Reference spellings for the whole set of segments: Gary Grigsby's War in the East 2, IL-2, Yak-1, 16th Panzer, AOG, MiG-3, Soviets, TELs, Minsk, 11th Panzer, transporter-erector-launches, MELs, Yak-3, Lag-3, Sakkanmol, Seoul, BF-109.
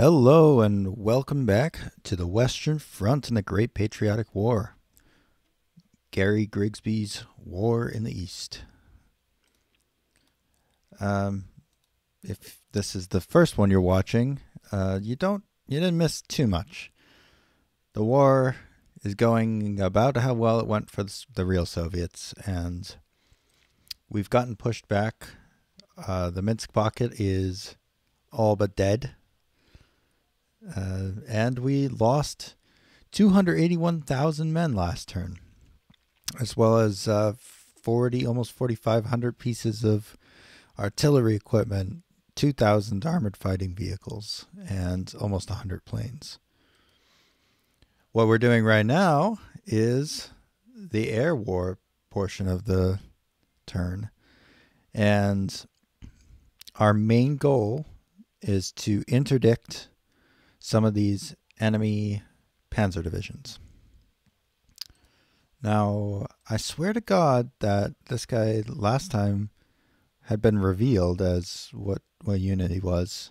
Hello and welcome back to the Western Front and the Great Patriotic War. Gary Grigsby's War in the East. If this is the first one you're watching, you didn't miss too much. The war is going about how well it went for the real Soviets, and we've gotten pushed back. The Minsk pocket is all but dead. And we lost 281,000 men last turn, as well as almost 4,500 pieces of artillery equipment, 2,000 armored fighting vehicles, and almost 100 planes. What we're doing right now is the air war portion of the turn, and our main goal is to interdict some of these enemy panzer divisions. Now, I swear to God that this guy last time had been revealed as what unit he was.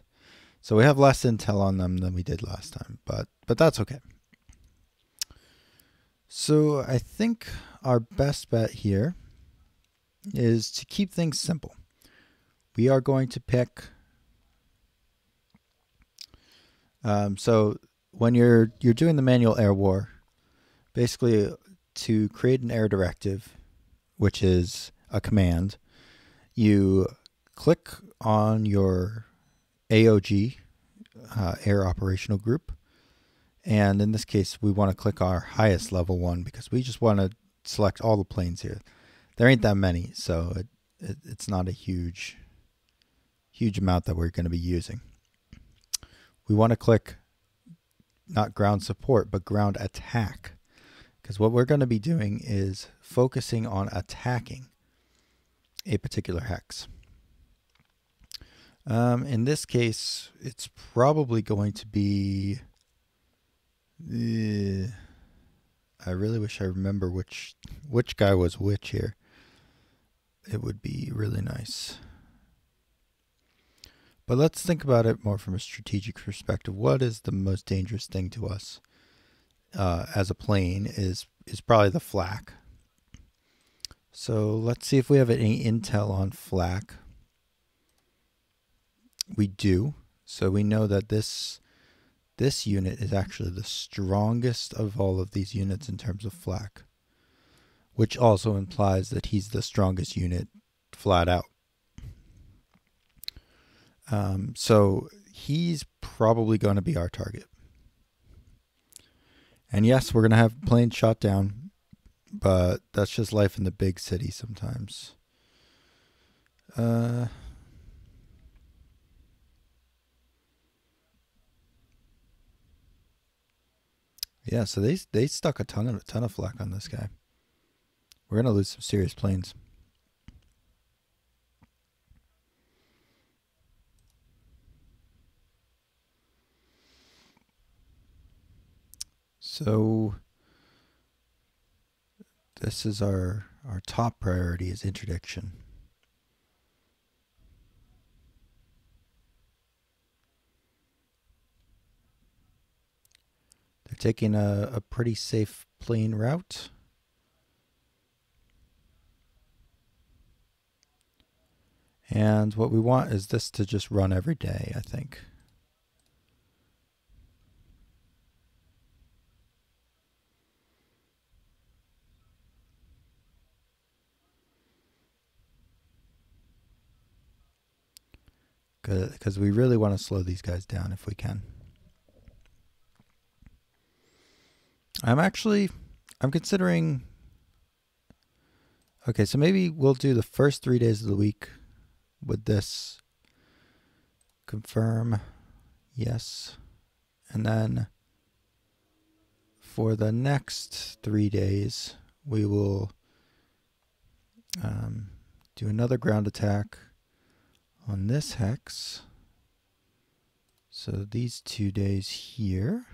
So we have less intel on them than we did last time, but that's okay. So I think our best bet here is to keep things simple. We are going to pick... So when you're doing the manual air war, basically to create an air directive, which is a command, you click on your AOG, air operational group. And in this case, we want to click our highest level one because we just want to select all the planes here. There ain't that many, so it's not a huge amount that we're going to be using. We want to click not ground support, but ground attack, because what we're going to be doing is focusing on attacking a particular hex. In this case, it's probably going to be... I really wish I remember which guy was which here. It would be really nice. But let's think about it more from a strategic perspective. What is the most dangerous thing to us as a plane is probably the flak. So let's see if we have any intel on flak. We do. So we know that this unit is actually the strongest of all of these units in terms of flak, which also implies that he's the strongest unit flat out. So he's probably going to be our target. And yes, we're going to have planes shot down, but that's just life in the big city sometimes. Yeah, so they stuck a ton of flak on this guy. We're going to lose some serious planes. So this is our top priority is interdiction. They're taking a pretty safe plane route. And what we want is this to just run every day, I think. Because we really want to slow these guys down if we can. I'm considering... Okay, so maybe we'll do the first 3 days of the week with this. Confirm. Yes. And then for the next 3 days, we will do another ground attack on this hex. So these 2 days here.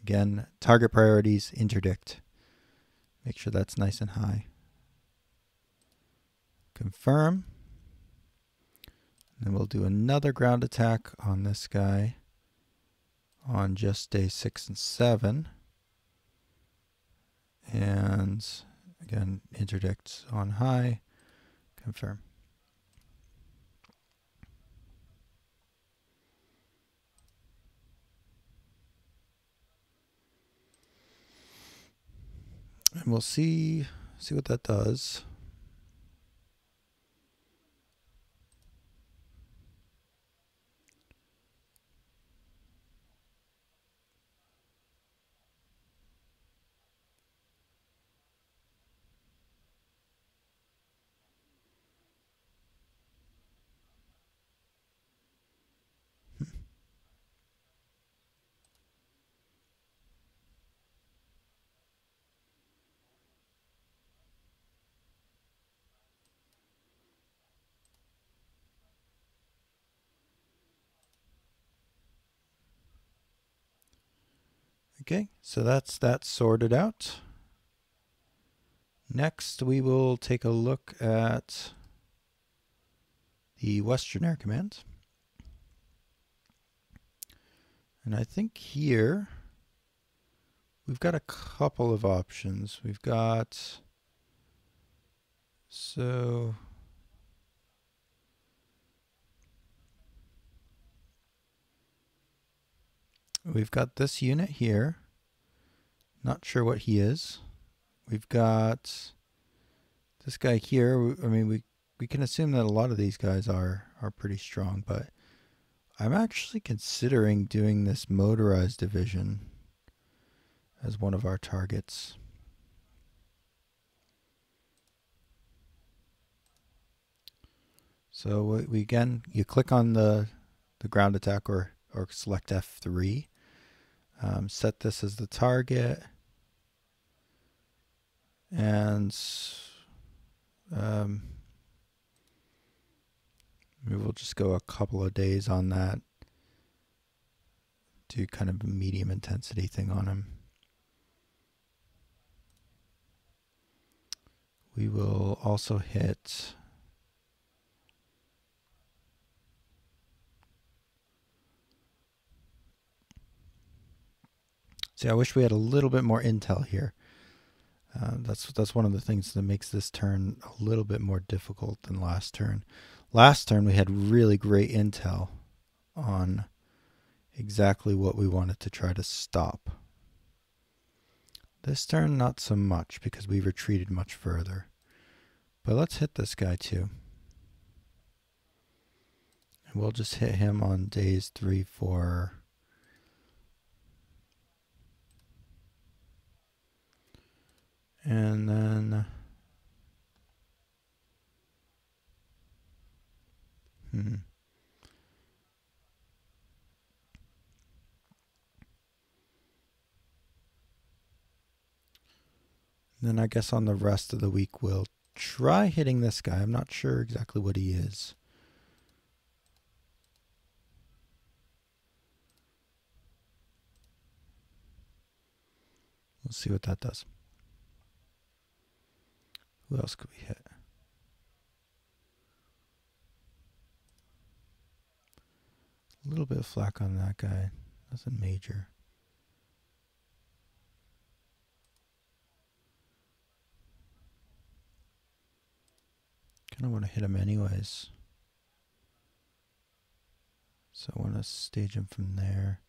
Again, target priorities, interdict. Make sure that's nice and high. Confirm. And we'll do another ground attack on this guy on just day 6 and 7. And again, interdicts on high. Confirm. And we'll see what that does. Okay, so that's that sorted out. Next, we will take a look at the Western Air Command. And I think here we've got a couple of options. We've got, so we've got this unit here. Not sure what he is. We've got this guy here. I mean, we can assume that a lot of these guys are pretty strong, but I'm actually considering doing this motorized division as one of our targets. So we again, you click on the ground attack or select F3. Set this as the target, and we will just go a couple of days on that. Do kind of a medium intensity thing on him. We will also hit see, I wish we had a little bit more intel here. That's one of the things that makes this turn a little bit more difficult than last turn. Last turn, we had really great intel on exactly what we wanted to try to stop. This turn, not so much, because we retreated much further. But let's hit this guy too. And we'll just hit him on days 3, 4... And then, then I guess on the rest of the week, we'll try hitting this guy. I'm not sure exactly what he is. We'll see what that does. Who else could we hit? A little bit of flak on that guy. Nothing major. Kind of want to hit him anyways. So I want to stage him from there.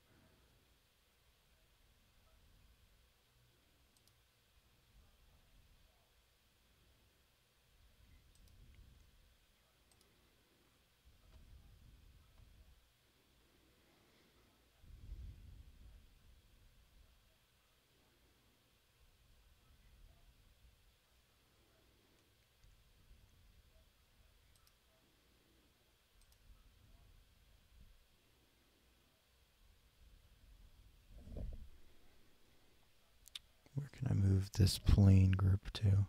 Can I move this plane group to?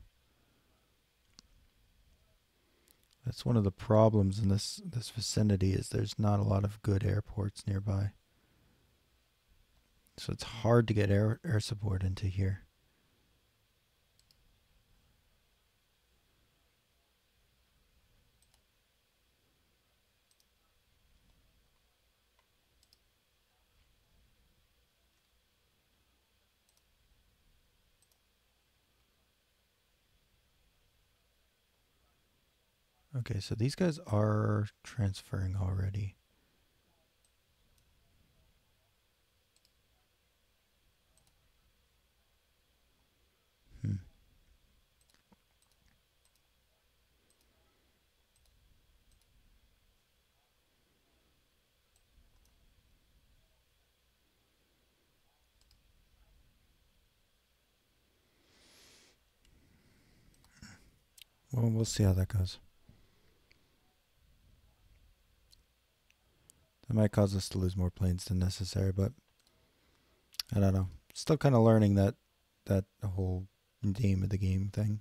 That's one of the problems in this vicinity, is there's not a lot of good airports nearby. So it's hard to get air support into here. Okay, so these guys are transferring already. Well, we'll see how that goes. That might cause us to lose more planes than necessary, but I don't know. Still kind of learning that whole name of the game thing.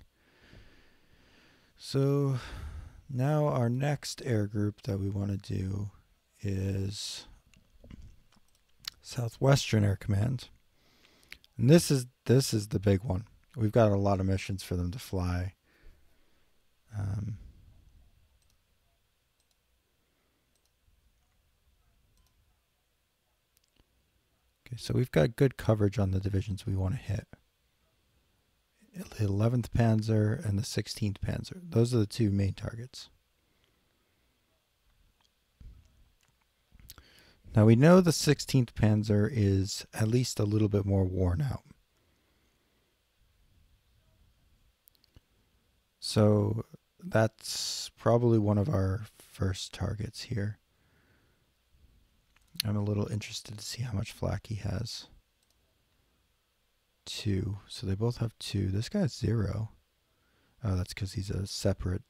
So now our next air group that we want to do is Southwestern Air Command. And this is the big one. We've got a lot of missions for them to fly. Okay, so we've got good coverage on the divisions we want to hit. The 11th Panzer and the 16th Panzer. Those are the two main targets. Now we know the 16th Panzer is at least a little bit more worn out. So that's probably one of our first targets here. I'm a little interested to see how much flak he has. 2. So they both have 2. This guy's 0. Oh, that's because he's a separate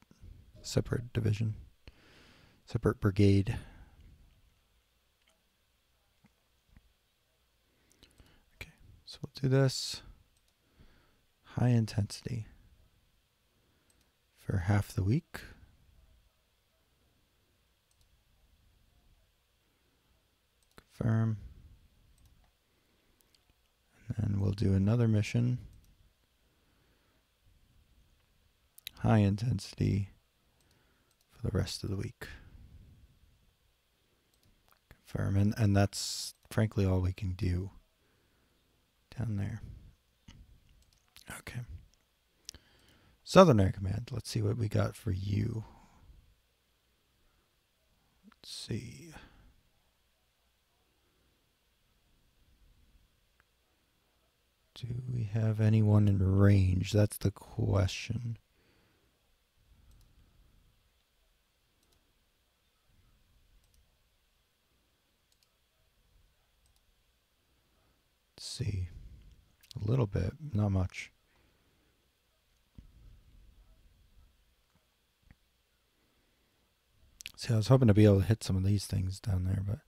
division. Separate brigade. Okay, so we'll do this. High intensity. For half the week. Confirm. And then we'll do another mission. High intensity for the rest of the week. Confirm. And that's frankly all we can do down there. Okay. Southern Air Command. Let's see what we got for you. Let's see. Do we have anyone in range? That's the question. Let's see. A little bit, not much. See, I was hoping to be able to hit some of these things down there, but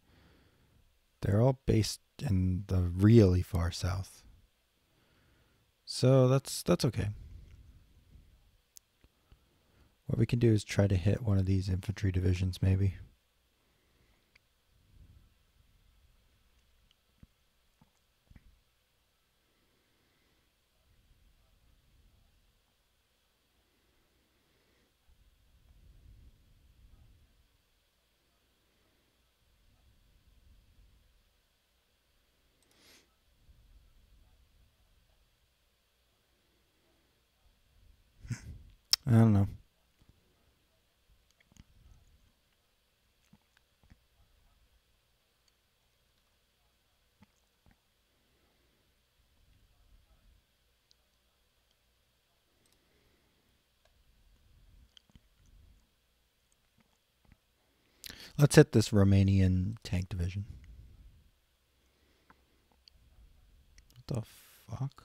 they're all based in the really far south. So that's okay. What we can do is try to hit one of these infantry divisions, maybe. I don't know. Let's hit this Romanian tank division. What the fuck?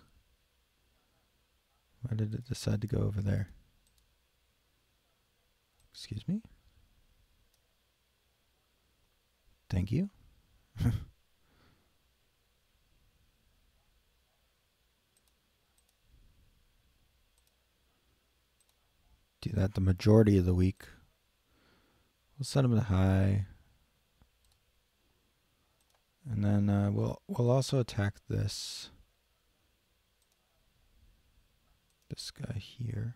Why did it decide to go over there? Excuse me? Thank you. Do that the majority of the week. We'll set them to high. And then we'll also attack this guy here.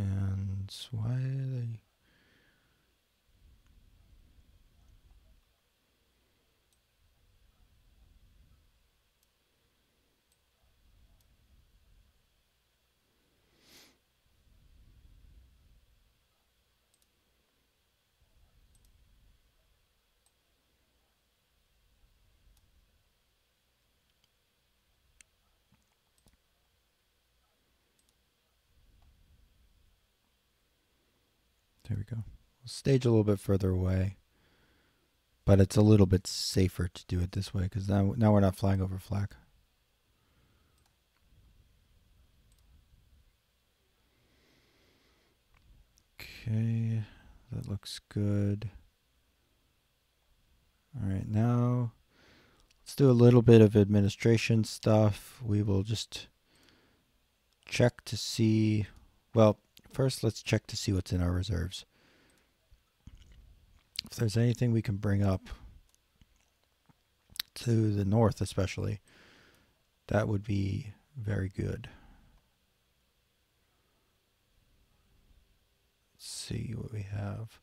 And why are they? There we go. We'll stage a little bit further away, but it's a little bit safer to do it this way because now we're not flying over flak. Okay, that looks good. All right, now let's do a little bit of administration stuff. We will just check to see, well, first let's check to see what's in our reserves. If there's anything we can bring up to the north especially, that would be very good. Let's see what we have.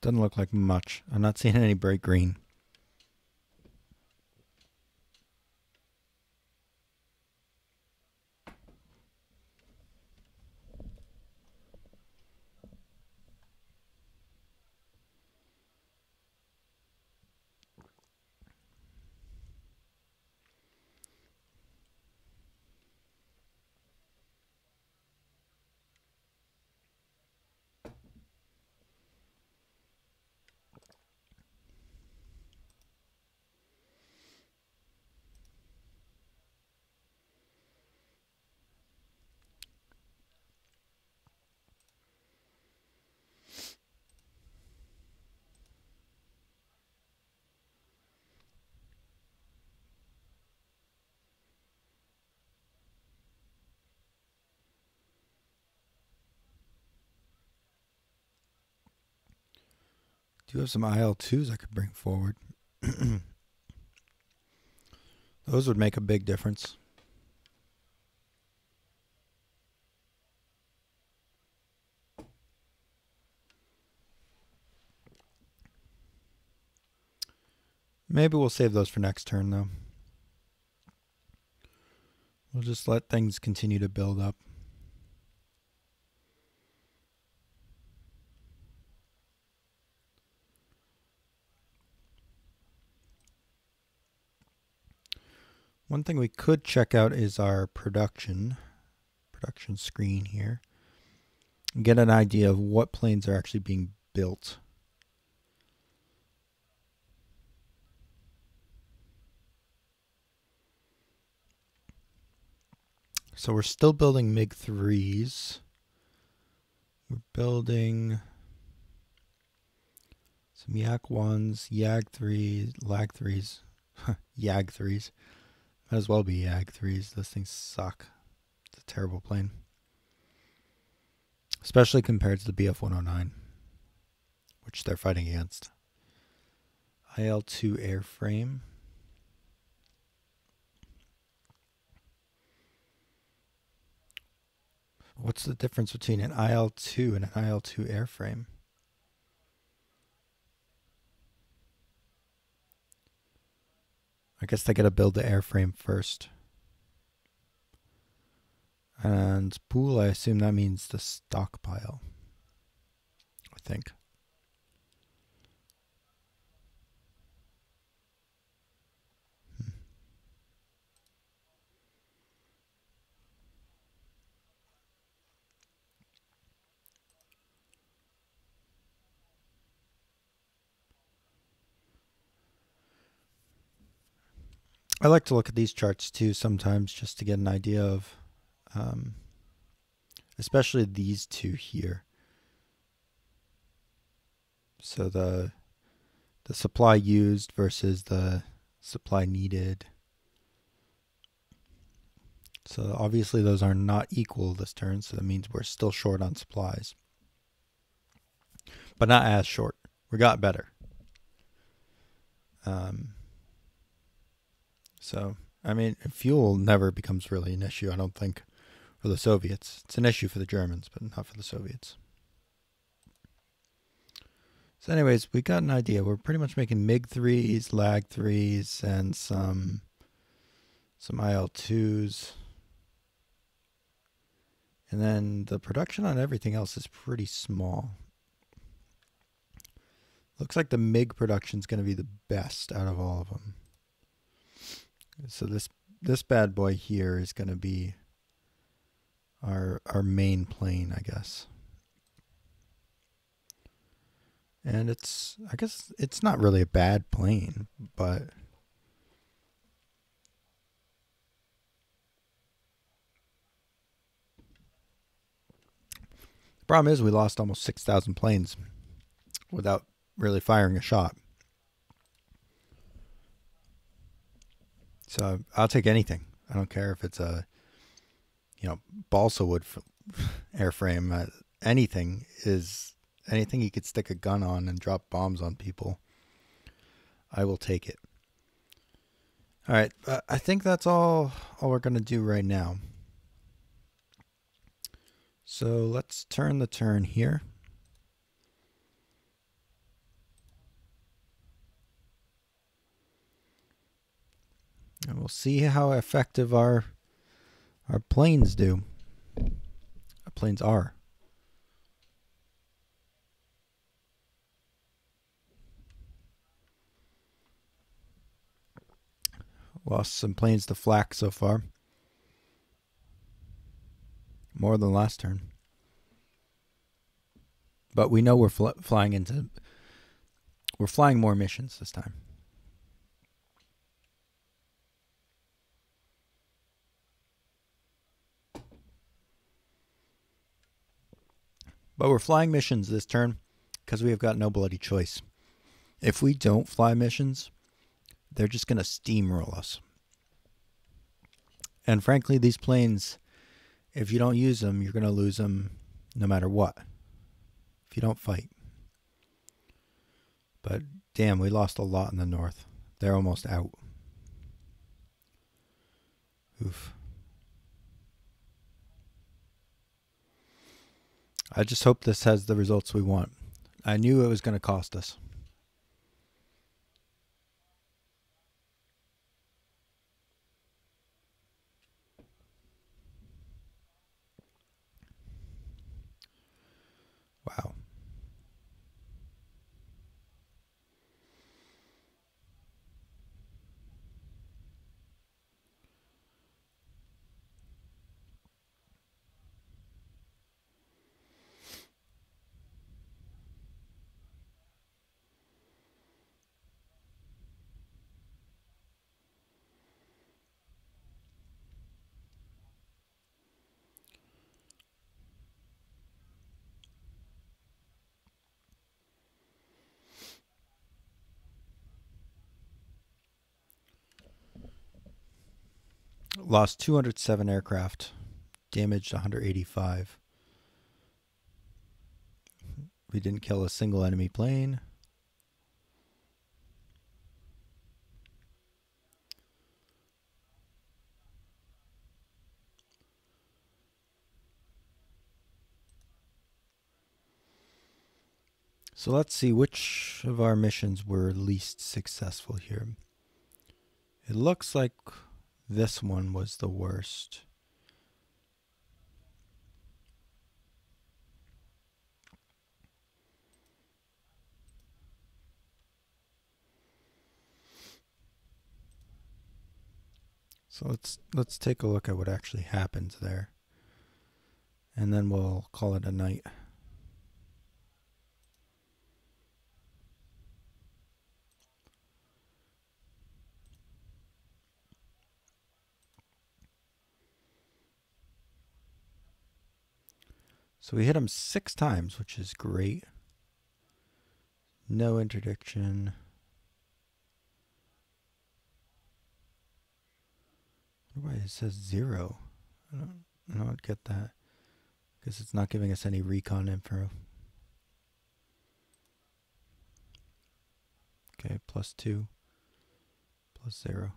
Doesn't look like much. I'm not seeing any bright green. Do have some IL-2s I could bring forward. Those would make a big difference. Maybe we'll save those for next turn though. We'll just let things continue to build up. One thing we could check out is our production screen here, and get an idea of what planes are actually being built. So we're still building MiG-3s. We're building some Yak-1s, Yak-3s, Lag-3s, Yak-3s. Might as well be Yak-3s. Those things suck. It's a terrible plane. Especially compared to the BF-109, which they're fighting against. IL-2 airframe. What's the difference between an IL-2 and an IL-2 airframe? I guess they gotta build the airframe first. And pool, I assume that means the stockpile. I think. I like to look at these charts too sometimes just to get an idea of, especially these two here. So the supply used versus the supply needed. So obviously those are not equal this turn, so that means we're still short on supplies. But not as short. We got better. So, I mean, fuel never becomes really an issue, I don't think, for the Soviets. It's an issue for the Germans, but not for the Soviets. So anyways, we got an idea. We're pretty much making MiG-3s, Lag-3s, and some IL-2s. And then the production on everything else is pretty small. Looks like the MiG production's going to be the best out of all of them. So this this bad boy here is going to be our main plane, I guess. And it's, I guess it's not really a bad plane, but the problem is we lost almost 6,000 planes without really firing a shot. So I'll take anything. I don't care if it's a, you know, balsa wood airframe. Anything is anything you could stick a gun on and drop bombs on people. I will take it. All right, I think that's all we're gonna do right now. So let's turn the turn here. And we'll see how effective our planes do. Our planes are. Lost some planes to flak so far. More than last turn. But we know we're flying more missions this time. But we're flying missions this turn because we have got no bloody choice. If we don't fly missions, they're just going to steamroll us. And frankly, these planes, if you don't use them, you're going to lose them no matter what. If you don't fight. But damn, we lost a lot in the north. They're almost out. Oof. I just hope this has the results we want. I knew it was going to cost us. Wow. Lost 207 aircraft, damaged 185. We didn't kill a single enemy plane. So let's see which of our missions were least successful here. It looks like this one was the worst. So let's take a look at what actually happens there, and then we'll call it a night. So we hit them 6 times, which is great. No interdiction. I wonder why it says 0. I don't get that. Because it's not giving us any recon info. Okay, plus 2. Plus 0.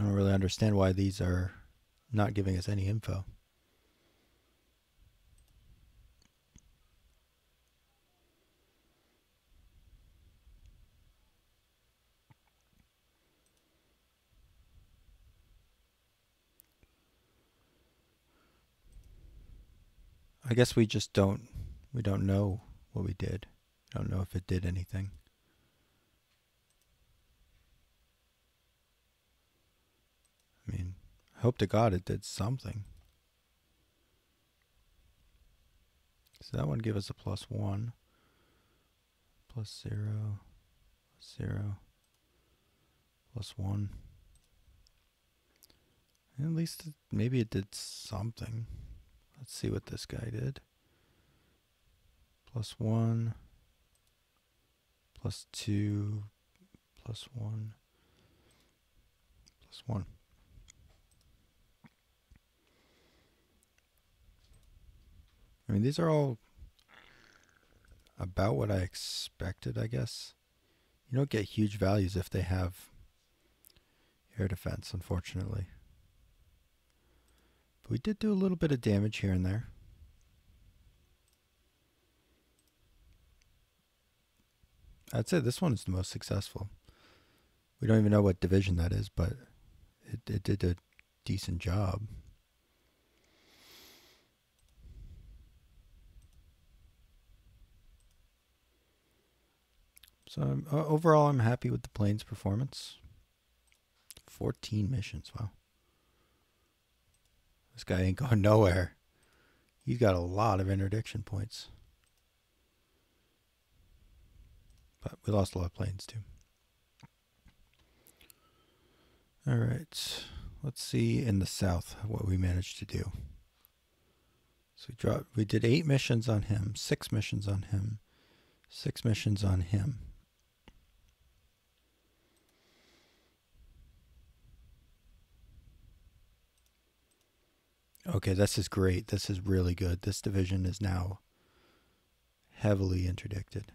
I don't really understand why these are not giving us any info. I guess we just don't know what we did. Don't know if it did anything. I mean, hope to God it did something. So that one gave us a +1, +0, +0, +1. At least maybe it did something. Let's see what this guy did. +1, +2, +1, +1. I mean, these are all about what I expected, I guess. You don't get huge values if they have air defense, unfortunately. But we did do a little bit of damage here and there. I'd say this one is the most successful. We don't even know what division that is, but it did a decent job. So overall, I'm happy with the plane's performance. 14 missions, wow. This guy ain't going nowhere. He's got a lot of interdiction points. But we lost a lot of planes too. Alright, let's see in the south what we managed to do. So we did 8 missions on him, 6 missions on him, 6 missions on him. Okay, this is great. This is really good. This division is now heavily interdicted.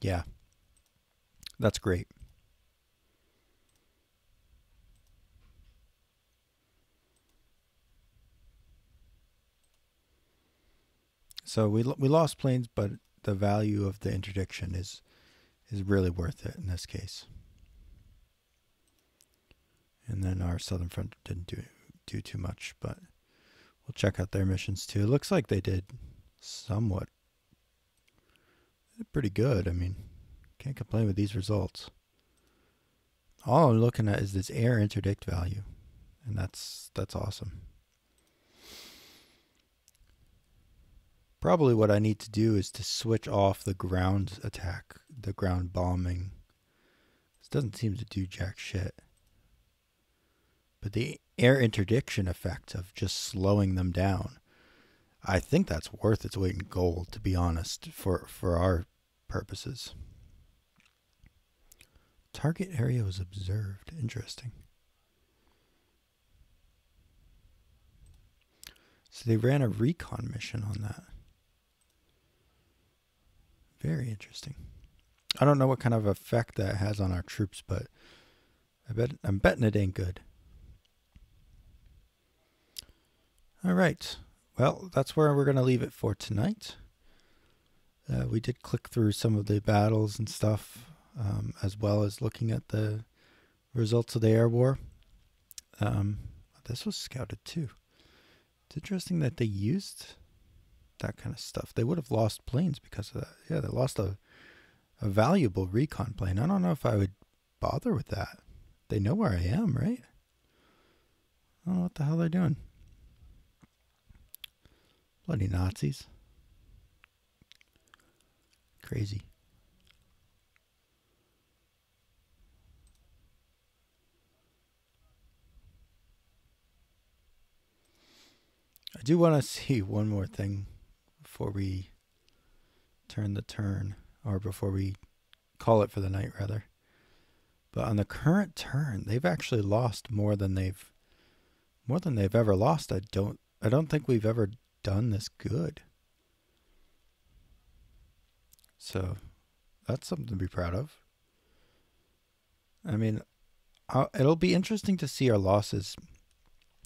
Yeah, that's great. So we lost planes, but the value of the interdiction is really worth it in this case. And then our southern front didn't do too much, but we'll check out their missions too. It looks like they did somewhat pretty good. I mean, can't complain with these results. All I'm looking at is this air interdict value, and that's awesome. Probably what I need to do is to switch off the ground attack, the ground bombing. This doesn't seem to do jack shit. But the air interdiction effect of just slowing them down, I think that's worth its weight in gold, to be honest, for our purposes. Target area was observed. Interesting. So they ran a recon mission on that. Very interesting. I don't know what kind of effect that has on our troops, but I'm betting it ain't good. All right. Well, that's where we're going to leave it for tonight. We did click through some of the battles and stuff, as well as looking at the results of the air war. This was scouted too. It's interesting that they used that kind of stuff. They would have lost planes because of that. Yeah, they lost a valuable recon plane. I don't know if I would bother with that. They know where I am, right? I don't know what the hell they're doing. Bloody Nazis. Crazy. I do want to see one more thing before we before we call it for the night, rather. But on the current turn, they've actually lost more than they've ever lost. I don't think we've ever done this good, so that's something to be proud of. I mean, it'll be interesting to see our losses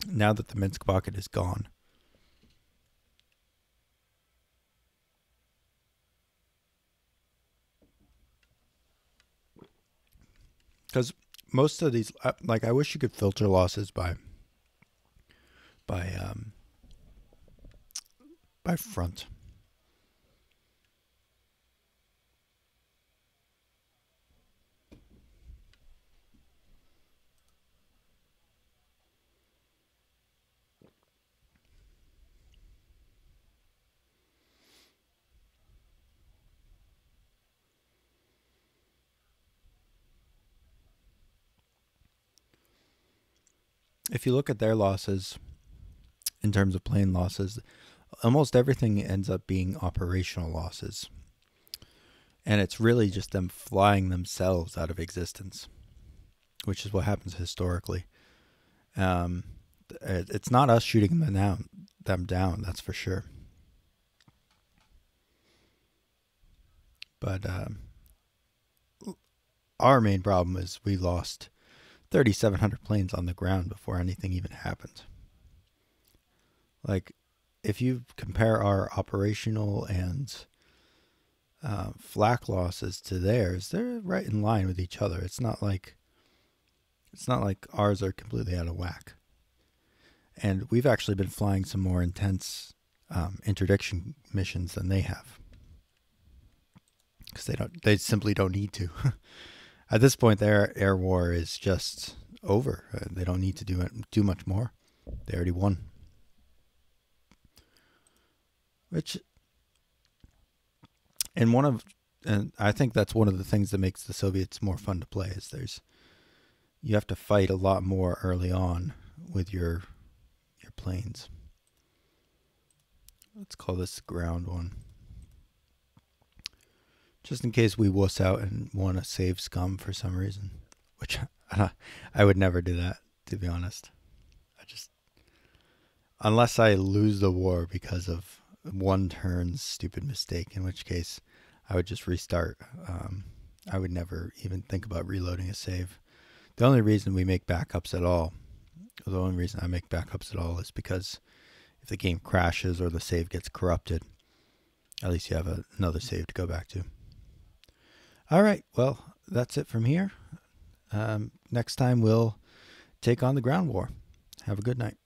now that the Minsk pocket is gone. Because most of these, like, I wish you could filter losses by by front. If you look at their losses in terms of plane losses, almost everything ends up being operational losses. And it's really just them flying themselves out of existence, which is what happens historically. It's not us shooting them down, that's for sure. But our main problem is we lost 3,700 planes on the ground before anything even happened. Like, if you compare our operational and flak losses to theirs, they're right in line with each other. It's not like ours are completely out of whack. And we've actually been flying some more intense interdiction missions than they have, because they simply don't need to. At this point, their air war is just over. They don't need to do much more. They already won. Which, and I think that's one of the things that makes the Soviets more fun to play, is you have to fight a lot more early on with your planes. Let's call this ground one, just in case we wuss out and want to save scum for some reason, which I would never do that, to be honest. Unless I lose the war because of one turn's stupid mistake, in which case I would just restart. I would never even think about reloading a save. The only reason I make backups at all is because if the game crashes or the save gets corrupted, at least you have another save to go back to. All right, well, that's it from here. Next time we'll take on the ground war. Have a good night.